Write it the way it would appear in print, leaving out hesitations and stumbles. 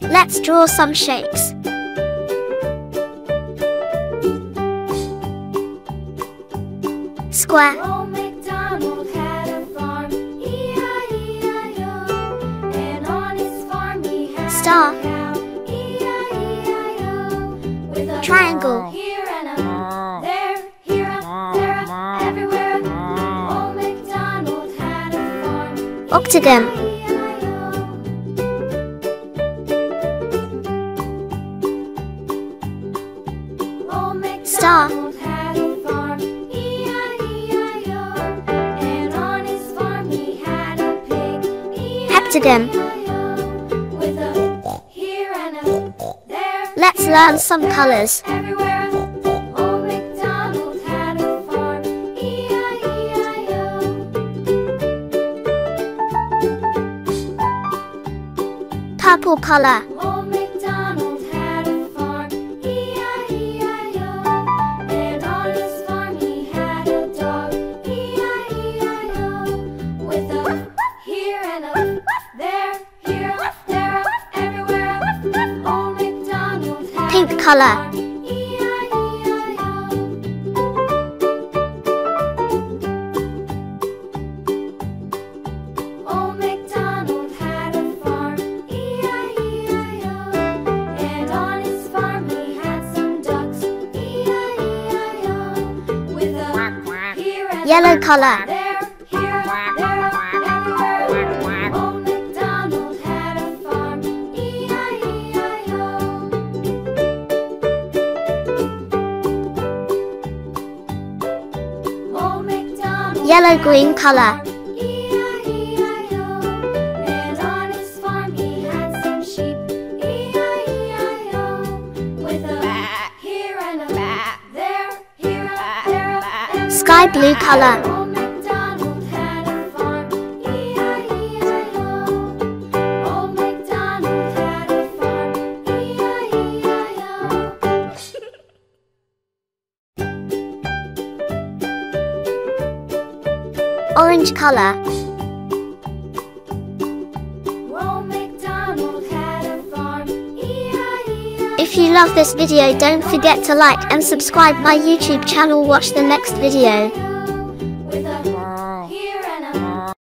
Let's draw some shapes. Square. Old MacDonald had a farm, E-I-E-I-O. And on his farm he had star. A cow, E-I-E-I-O. With a triangle. Here and up, there, here up, there up, everywhere up. Old MacDonald had a farm. Octagon. E-I-E-I-O. Old MacDonald had a farm. Heptagon. Let's learn some colors. Old MacDonald had a farm, E-I-E-I-O. Purple color. Old MacDonald had a farm, E-I-E-I-O. And on his farm he had a dog, E-I-E-I-O. With a here and a there, here, there, everywhere. Old MacDonald had pink color. E-I-E-I-O. Old MacDonald had a farm, E-I-E-I-O. And on his farm he had some ducks, E-I-E-I-O. With a here and yellow color. There, here, there, everywhere. Old MacDonald had a farm, E-I-E-I-O. Old MacDonald yellow-green color. E-I-E-I-O. And on his farm he had some sheep, E-I-E-I-O. With a here and a there, here, there, everywhere. Sky blue color. Old MacDonald had a farm, E-I-E-I-O. Old MacDonald had a farm, E-I-E-I-O. Orange color. Old MacDonald had a farm, E-I-E-I-O. If you love this video, don't forget to like and subscribe my YouTube channel. Watch the next video.